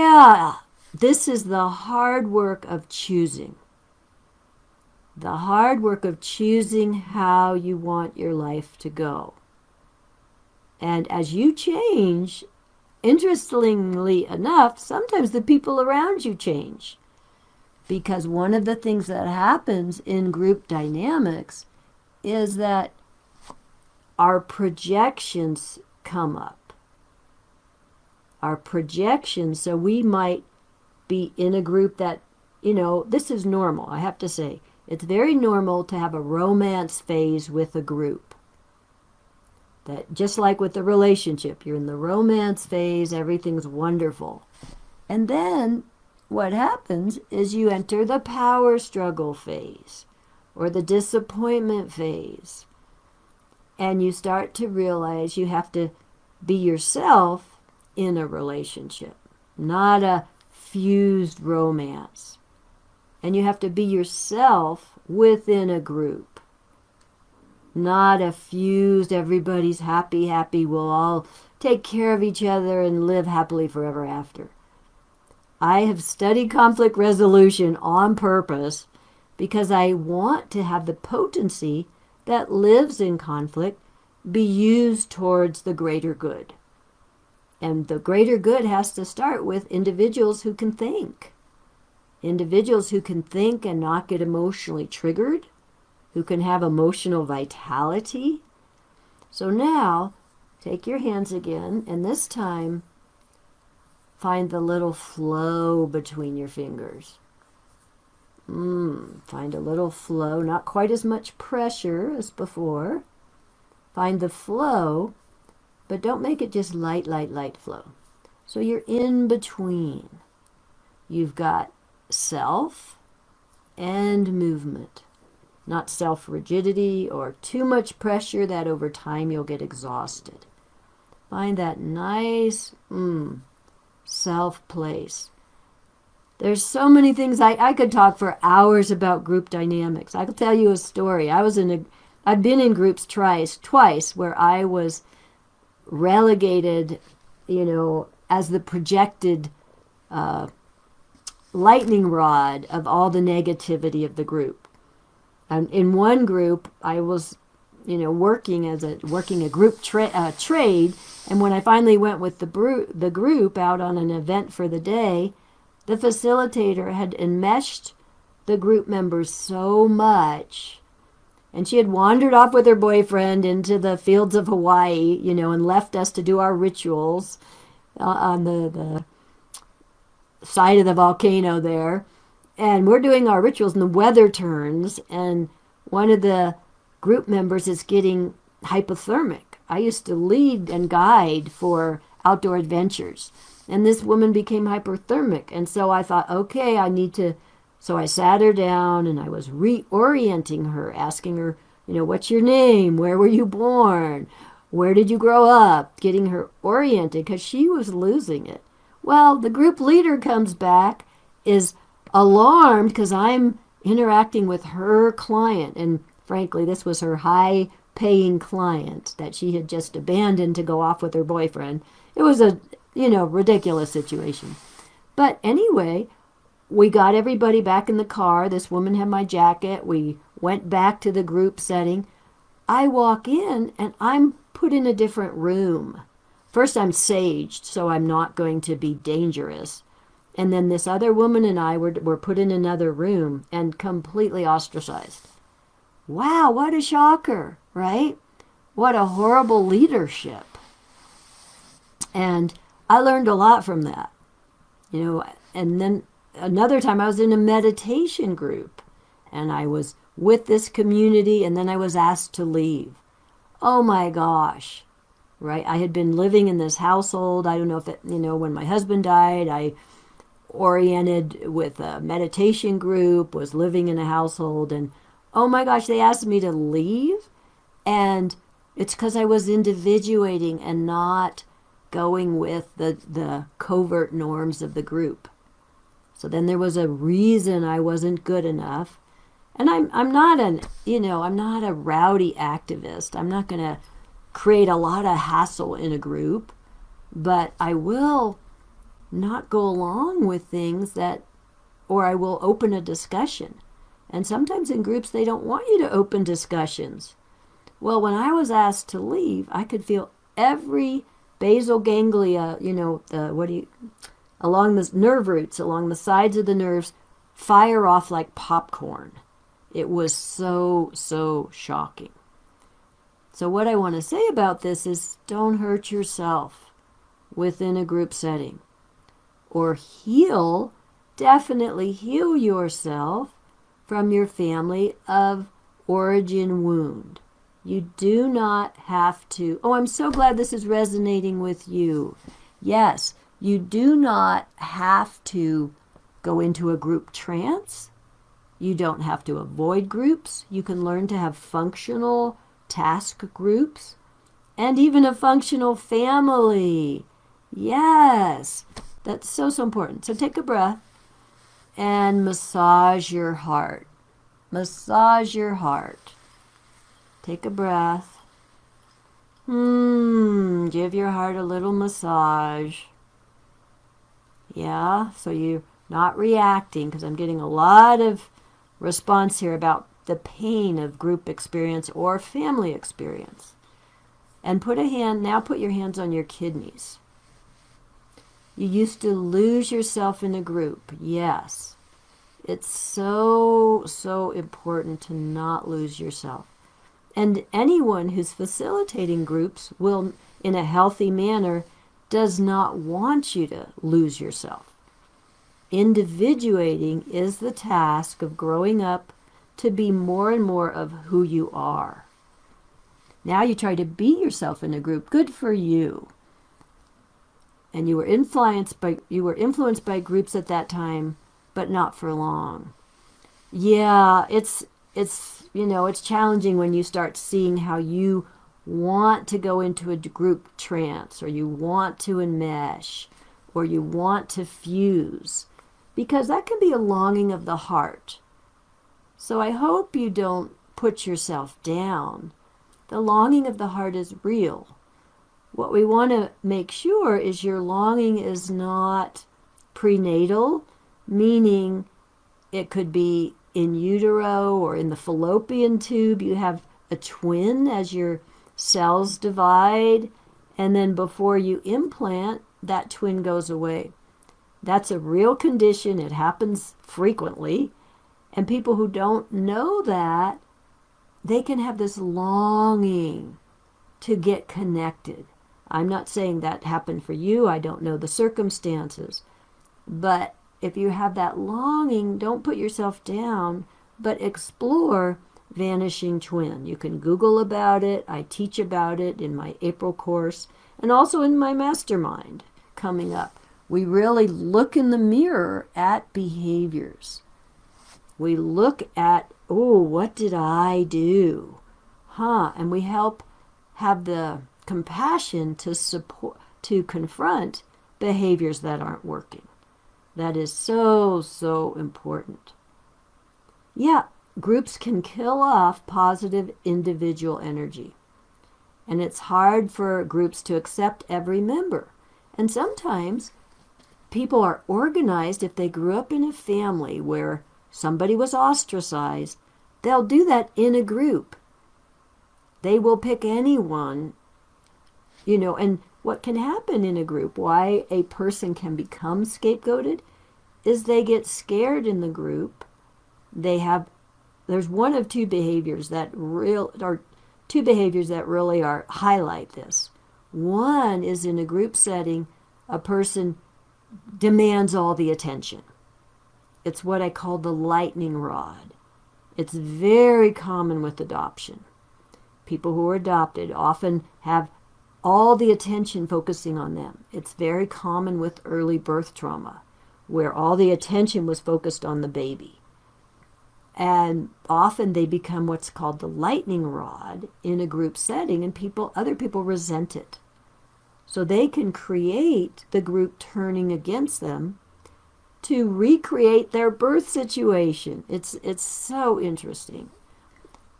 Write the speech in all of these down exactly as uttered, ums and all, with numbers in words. yeah, this is the hard work of choosing. The hard work of choosing how you want your life to go. And as you change, interestingly enough, sometimes the people around you change. Because one of the things that happens in group dynamics is that our projections come up. Our projections, so we might be in a group that, you know, this is normal, I have to say. It's very normal to have a romance phase with a group. That just like with the relationship, you're in the romance phase, everything's wonderful. And then what happens is you enter the power struggle phase or the disappointment phase. And you start to realize you have to be yourself in a relationship, not a fused romance. And you have to be yourself within a group. Not a fused, everybody's happy, happy, we'll all take care of each other and live happily forever after. I have studied conflict resolution on purpose because I want to have the potency that lives in conflict be used towards the greater good. And the greater good has to start with individuals who can think. Individuals who can think and not get emotionally triggered, who can have emotional vitality. So now, take your hands again, and this time, find the little flow between your fingers. Mm, find a little flow, not quite as much pressure as before. Find the flow, but don't make it just light, light, light flow. So you're in between. You've got self and movement. Not self-rigidity or too much pressure that over time you'll get exhausted. Find that nice, mm, self place. There's so many things. I, I could talk for hours about group dynamics. I could tell you a story. I was in a, I've been in groups twice, twice where I was relegated, you know, as the projected uh, lightning rod of all the negativity of the group. And in one group, I was, you know, working as a working a group tra uh, trade. And when I finally went with the bru the group out on an event for the day, the facilitator had enmeshed the group members so much, and she had wandered off with her boyfriend into the fields of Hawaii, you know, and left us to do our rituals uh, on the, the side of the volcano there. And we're doing our rituals and the weather turns, and one of the group members is getting hypothermic. I used to lead and guide for outdoor adventures. And this woman became hyperthermic. And so I thought, okay, I need to. So I sat her down and I was reorienting her, asking her, you know, what's your name? Where were you born? Where did you grow up? Getting her oriented because she was losing it. Well, the group leader comes back, is alarmed because I'm interacting with her client. And frankly, this was her high-paying client that she had just abandoned to go off with her boyfriend. It was a, you know, ridiculous situation. But anyway, we got everybody back in the car. This woman had my jacket. We went back to the group setting. I walk in and I'm put in a different room. First, I'm saged, so I'm not going to be dangerous. And then this other woman and I were, were put in another room and completely ostracized. Wow, what a shocker, right? What a horrible leadership. And I learned a lot from that, you know. And then another time I was in a meditation group and I was with this community and then I was asked to leave. Oh my gosh, right? I had been living in this household. I don't know if it, you know, when my husband died, I oriented with a meditation group, was living in a household, and oh my gosh, they asked me to leave. And it's because I was individuating and not going with the, the covert norms of the group. So then there was a reason I wasn't good enough. And I'm, I'm not an, you know, I'm not a rowdy activist. I'm not going to create a lot of hassle in a group, but I will not go along with things that, or I will open a discussion. And sometimes in groups, they don't want you to open discussions. Well, when I was asked to leave, I could feel every basal ganglia, you know, the, what do you, along the nerve roots, along the sides of the nerves, fire off like popcorn. It was so, so shocking. So what I want to say about this is don't hurt yourself within a group setting. Or heal, definitely heal yourself from your family of origin wound. You do not have to, oh, I'm so glad this is resonating with you. Yes, you do not have to go into a group trance. You don't have to avoid groups. You can learn to have functional task groups and even a functional family. Yes, that's so, so important. So take a breath and massage your heart. Massage your heart. Take a breath. Hmm, give your heart a little massage. Yeah, so you're not reacting, because I'm getting a lot of response here about the pain of group experience or family experience. And put a hand, now put your hands on your kidneys. You used to lose yourself in a group. Yes. It's so, so important to not lose yourself. And anyone who's facilitating groups will, in a healthy manner, does not want you to lose yourself. Individuating is the task of growing up to be more and more of who you are. Now you try to be yourself in a group. Good for you. And you were influenced by, you were influenced by groups at that time, but not for long. Yeah, it's... It's, you know, it's challenging when you start seeing how you want to go into a group trance, or you want to enmesh, or you want to fuse, because that can be a longing of the heart. So I hope you don't put yourself down. The longing of the heart is real. What we want to make sure is your longing is not prenatal, meaning it could be in utero or in the fallopian tube. You have a twin as your cells divide, and then before you implant, that twin goes away. That's a real condition. It happens frequently, and people who don't know that, they can have this longing to get connected. I'm not saying that happened for you. I don't know the circumstances, but if you have that longing, don't put yourself down, but explore Vanishing Twin. You can Google about it. I teach about it in my April course and also in my mastermind coming up. We really look in the mirror at behaviors. We look at, oh, what did I do? Huh? And we help have the compassion to support, to confront behaviors that aren't working. That is so, so important. Yeah, groups can kill off positive individual energy. And it's hard for groups to accept every member. And sometimes people are organized. If they grew up in a family where somebody was ostracized, they'll do that in a group. They will pick anyone, you know, and what can happen in a group, why a person can become scapegoated, is they get scared in the group. They have, there's one of two behaviors that real, or two behaviors that really are, highlight this. One is, in a group setting, a person demands all the attention. It's what I call the lightning rod. It's very common with adoption. People who are adopted often have all the attention focusing on them. It's very common with early birth trauma, where all the attention was focused on the baby. And often they become what's called the lightning rod in a group setting, and people, other people resent it. So they can create the group turning against them to recreate their birth situation. It's, it's so interesting.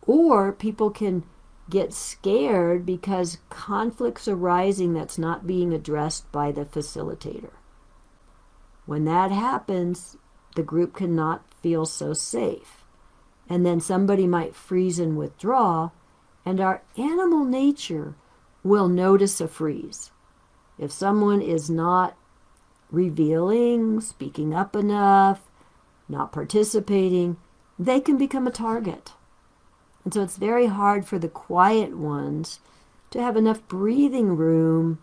Or people can get scared because conflicts arising that's not being addressed by the facilitator. When that happens, the group cannot feel so safe. And then somebody might freeze and withdraw, and our animal nature will notice a freeze. If someone is not revealing, speaking up enough, not participating, they can become a target. And so it's very hard for the quiet ones to have enough breathing room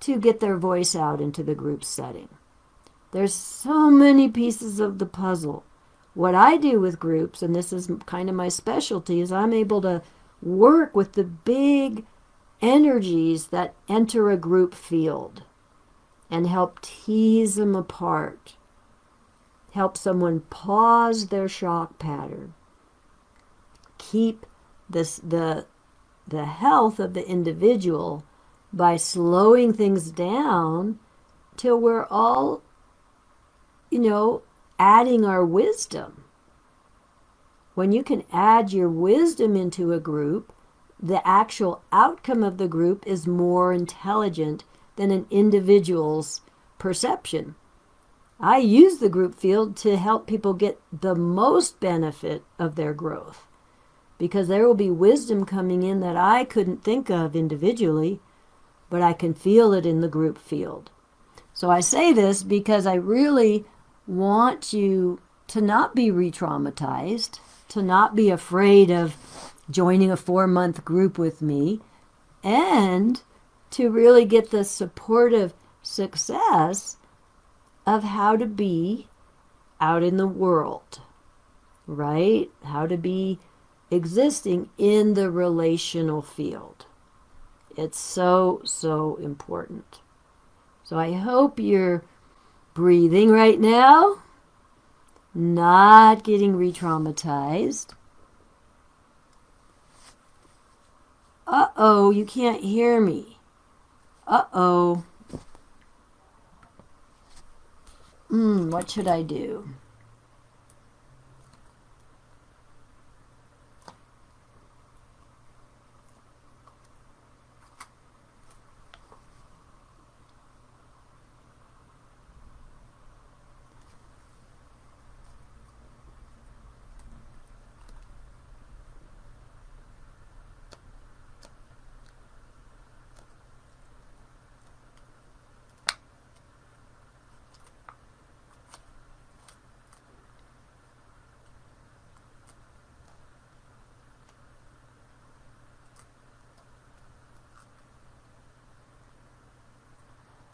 to get their voice out into the group setting. There's so many pieces of the puzzle. What I do with groups, and this is kind of my specialty, is I'm able to work with the big energies that enter a group field and help tease them apart. Help someone pause their shock pattern. Keep this, the, the health of the individual by slowing things down till we're all, you know, adding our wisdom. When you can add your wisdom into a group, the actual outcome of the group is more intelligent than an individual's perception. I use the group field to help people get the most benefit of their growth, because there will be wisdom coming in that I couldn't think of individually, but I can feel it in the group field. So I say this because I really want you to not be re-traumatized, to not be afraid of joining a four-month group with me, and to really get the supportive success of how to be out in the world, right? How to be existing in the relational field. It's so, so important. So I hope you're breathing right now, not getting re-traumatized. Uh-oh, you can't hear me. Uh-oh. Mm, what should I do?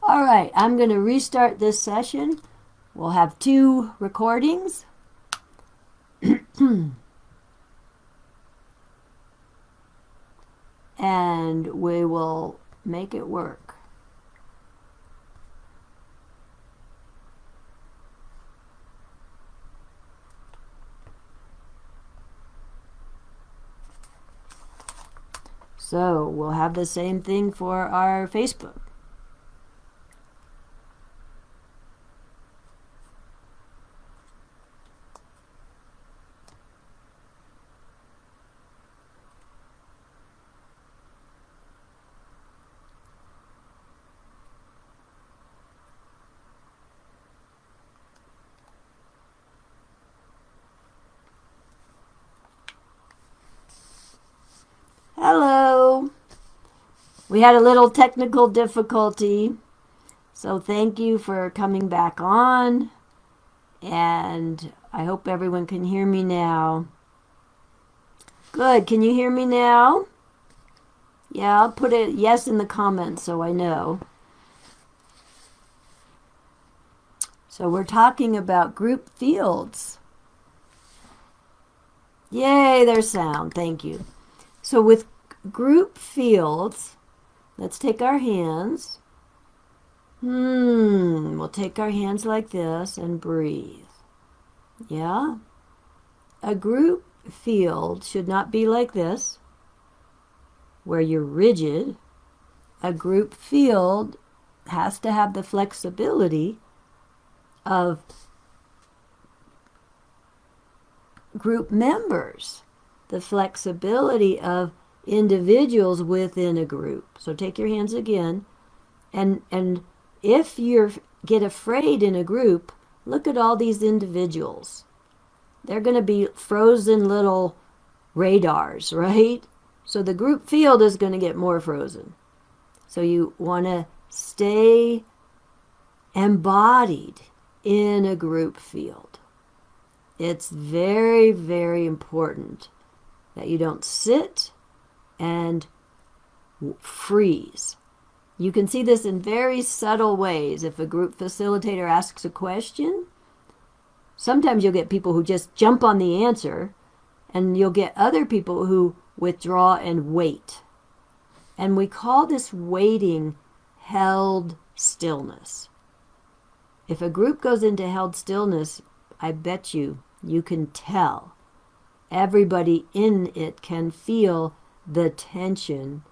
All right, I'm going to restart this session. We'll have two recordings. And we will make it work. So we'll have the same thing for our Facebook. We had a little technical difficulty, so thank you for coming back on, and I hope everyone can hear me now. Good, can you hear me now? Yeah, I'll put a yes in the comments so I know. So we're talking about group fields. Yay, there's sound, thank you. So with group fields, let's take our hands. Hmm, we'll take our hands like this and breathe. Yeah? A group field should not be like this, where you're rigid. A group field has to have the flexibility of group members, the flexibility of individuals within a group. So take your hands again, and and if you're get afraid in a group, look at all these individuals. They're going to be frozen little radars, right? So the group field is going to get more frozen. So you want to stay embodied in a group field. It's very, very important that you don't sit and freeze. You can see this in very subtle ways. If a group facilitator asks a question, sometimes you'll get people who just jump on the answer, and you'll get other people who withdraw and wait. And we call this waiting held stillness. If a group goes into held stillness, I bet you, you can tell. Everybody in it can feel the tension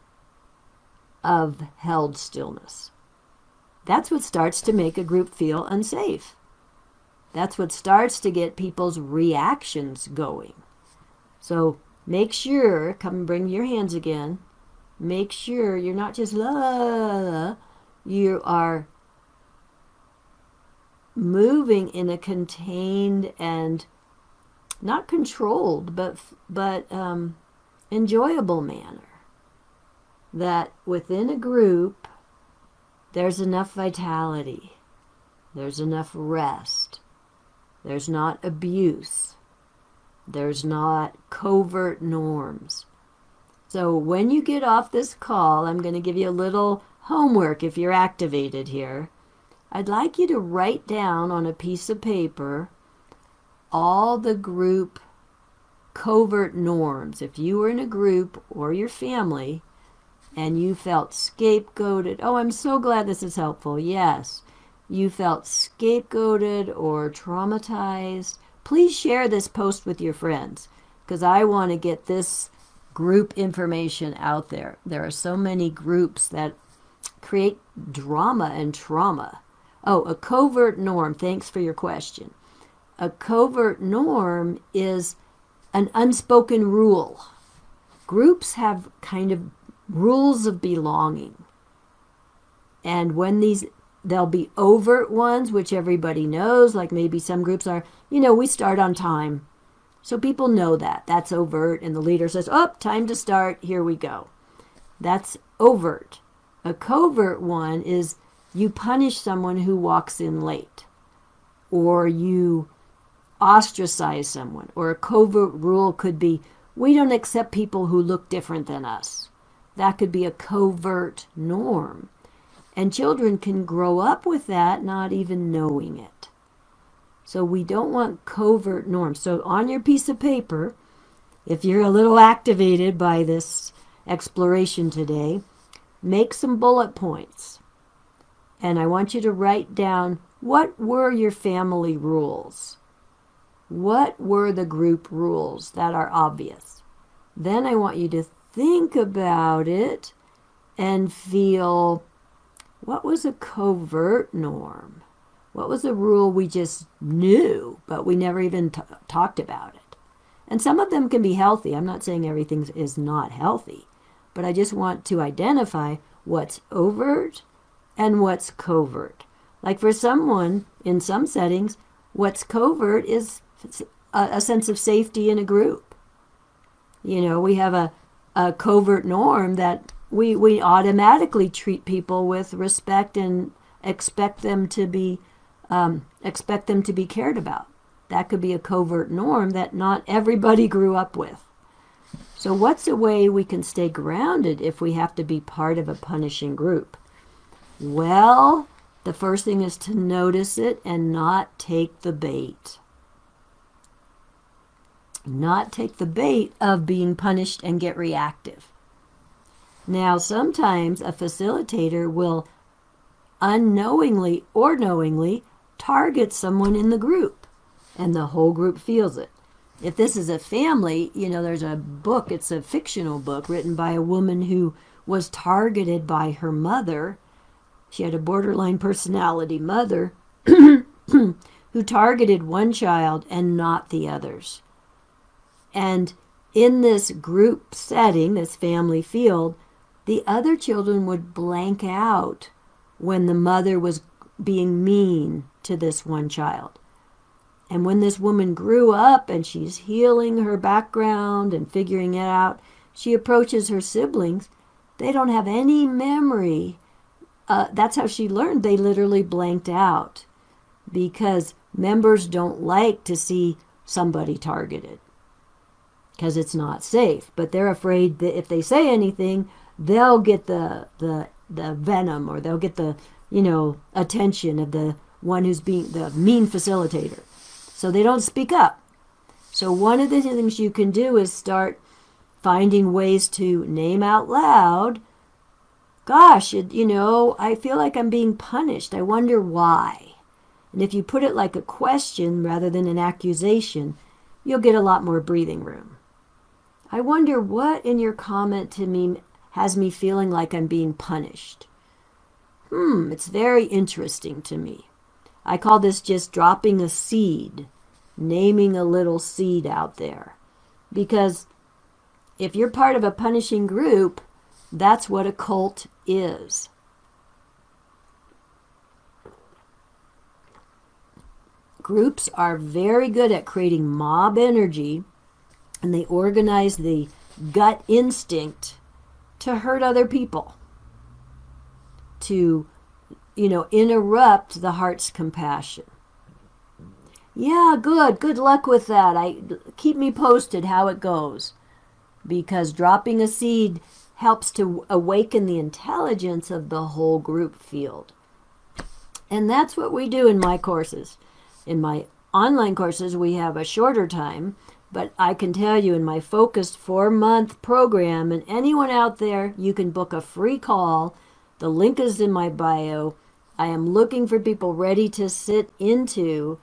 of held stillness. That's what starts to make a group feel unsafe. That's what starts to get people's reactions going. So make sure, come bring your hands again, make sure you're not just la, la, la. You are moving in a contained and not controlled, but, but um, enjoyable manner. That within a group, there's enough vitality, there's enough rest, there's not abuse, there's not covert norms. So when you get off this call, I'm going to give you a little homework if you're activated here. I'd like you to write down on a piece of paper all the group covert norms. If you were in a group or your family, and you felt scapegoated. Oh, I'm so glad this is helpful. Yes. You felt scapegoated or traumatized. Please share this post with your friends, because I want to get this group information out there. There are so many groups that create drama and trauma. Oh, a covert norm. Thanks for your question. A covert norm is an unspoken rule. Groups have kind of rules of belonging, and when these, there'll be overt ones which everybody knows, like maybe some groups are, you know, we start on time, so people know that that's overt, and the leader says, oh, time to start, here we go. That's overt. A covert one is you punish someone who walks in late, or you ostracize someone. Or a covert rule could be, we don't accept people who look different than us. That could be a covert norm. And children can grow up with that, not even knowing it. So we don't want covert norms. So on your piece of paper, if you're a little activated by this exploration today, make some bullet points. And I want you to write down, what were your family rules? What were the group rules that are obvious? Then I want you to think about it and feel, what was a covert norm? What was a rule we just knew, but we never even t talked about it? And some of them can be healthy. I'm not saying everything is not healthy, but I just want to identify what's overt and what's covert. Like for someone, in some settings, what's covert is a, a sense of safety in a group. You know, we have a a covert norm that we, we automatically treat people with respect and expect them to be, um, expect them to be cared about. That could be a covert norm that not everybody grew up with. So what's a way we can stay grounded if we have to be part of a punishing group? Well, the first thing is to notice it and not take the bait. Not take the bait of being punished and get reactive. Now, sometimes a facilitator will unknowingly or knowingly target someone in the group, and the whole group feels it. If this is a family, you know, there's a book, it's a fictional book written by a woman who was targeted by her mother. She had a borderline personality mother who targeted one child and not the others. And in this group setting, this family field, the other children would blank out when the mother was being mean to this one child. And when this woman grew up and she's healing her background and figuring it out, she approaches her siblings. They don't have any memory. Uh, that's how she learned. They literally blanked out because members don't like to see somebody targeted because it's not safe. But they're afraid that if they say anything, they'll get the, the, the venom, or they'll get the, you know, attention of the one who's being the mean facilitator. So they don't speak up. So one of the things you can do is start finding ways to name out loud, gosh, it, you know, I feel like I'm being punished. I wonder why. And if you put it like a question rather than an accusation, you'll get a lot more breathing room. I wonder what in your comment to me has me feeling like I'm being punished. Hmm, it's very interesting to me. I call this just dropping a seed, naming a little seed out there. Because if you're part of a punishing group, that's what a cult is. Groups are very good at creating mob energy, and they organize the gut instinct to hurt other people, to you know, interrupt the heart's compassion. Yeah, good. Good luck with that. I keep me posted how it goes. Because dropping a seed helps to awaken the intelligence of the whole group field. And that's what we do in my courses. In my online courses, we have a shorter time, but I can tell you in my focused four-month program, and anyone out there, you can book a free call. The link is in my bio. I am looking for people ready to sit into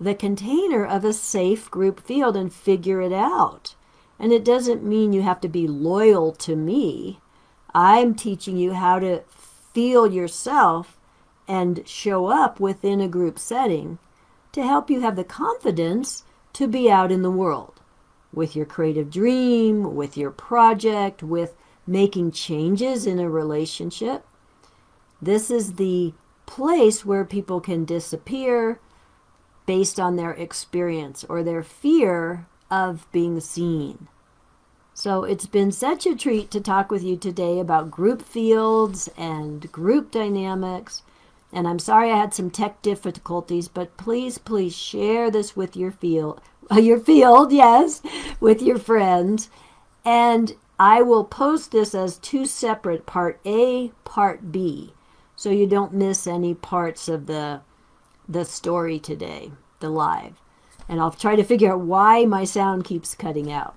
the container of a safe group field and figure it out. And it doesn't mean you have to be loyal to me. I'm teaching you how to feel yourself and show up within a group setting to help you have the confidence to be out in the world with your creative dream, with your project, with making changes in a relationship. This is the place where people can disappear based on their experience or their fear of being seen. So it's been such a treat to talk with you today about group fields and group dynamics. And I'm sorry I had some tech difficulties, but please, please share this with your field, your field, yes, with your friends. And I will post this as two separate, part A, part B, so you don't miss any parts of the, the story today, the live. And I'll try to figure out why my sound keeps cutting out.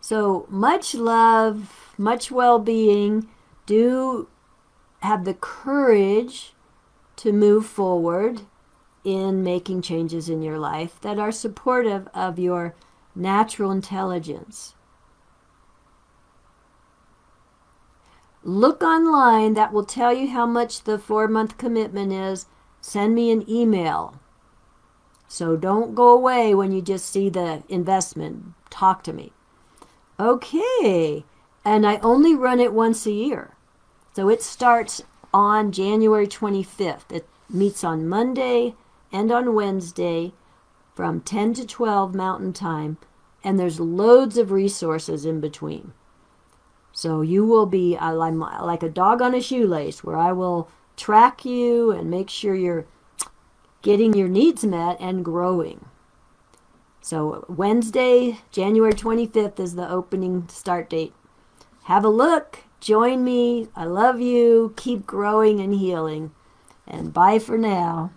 So much love, much well-being. Do have the courage to move forward in making changes in your life that are supportive of your natural intelligence. Look online. That will tell you how much the four-month commitment is. Send me an email. So don't go away when you just see the investment. Talk to me. Okay. And I only run it once a year. So it starts on January twenty-fifth. It meets on Monday and on Wednesday from ten to twelve Mountain Time. And there's loads of resources in between. So you will be I'm like a dog on a shoelace, where I will track you and make sure you're getting your needs met and growing. So Wednesday, January twenty-fifth is the opening start date. Have a look. Join me. I love you. Keep growing and healing. And bye for now.